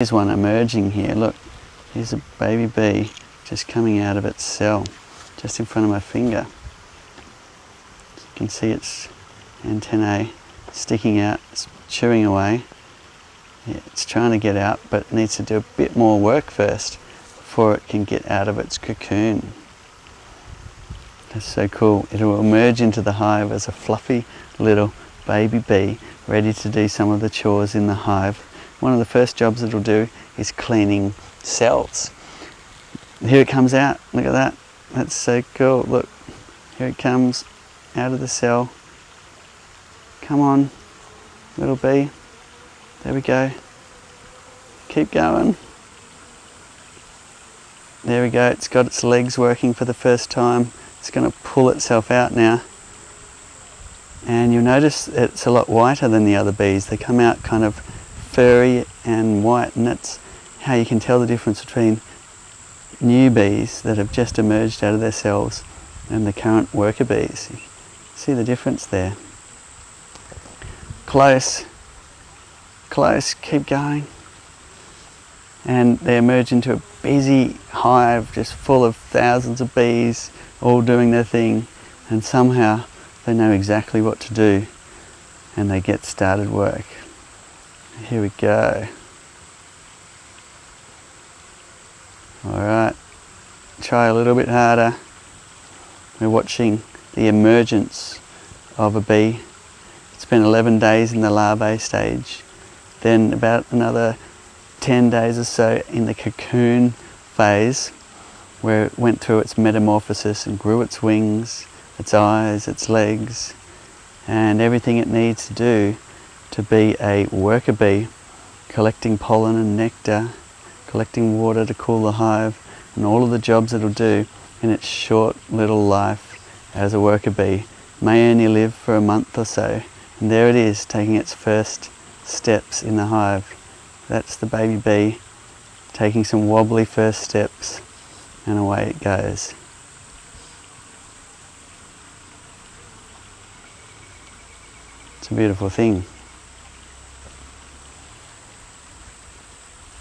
Here's one emerging here, look, here's a baby bee just coming out of its cell, just in front of my finger. You can see its antennae sticking out, it's chewing away. Yeah, it's trying to get out, but it needs to do a bit more work first before it can get out of its cocoon. That's so cool, it'll emerge into the hive as a fluffy little baby bee, ready to do some of the chores in the hive. One of the first jobs it'll do is cleaning cells. Here it comes out, look at that, that's so cool, look, here it comes out of the cell. Come on, little bee, there we go, keep going. There we go, it's got its legs working for the first time, it's going to pull itself out now. And you'll notice it's a lot whiter than the other bees, they come out kind of furry and white, and that's how you can tell the difference between new bees that have just emerged out of their cells and the current worker bees. See the difference there. Close, close, keep going. And they emerge into a busy hive just full of thousands of bees all doing their thing, and somehow they know exactly what to do and they get started work. Here we go. Alright, try a little bit harder. We're watching the emergence of a bee. It's been 11 days in the larvae stage, then about another 10 days or so in the cocoon phase, where it went through its metamorphosis and grew its wings, its eyes, its legs, and everything it needs to do to be a worker bee, collecting pollen and nectar, collecting water to cool the hive, and all of the jobs it'll do in its short little life as a worker bee. May only live for a month or so, and there it is, taking its first steps in the hive. That's the baby bee taking some wobbly first steps, and away it goes. It's a beautiful thing.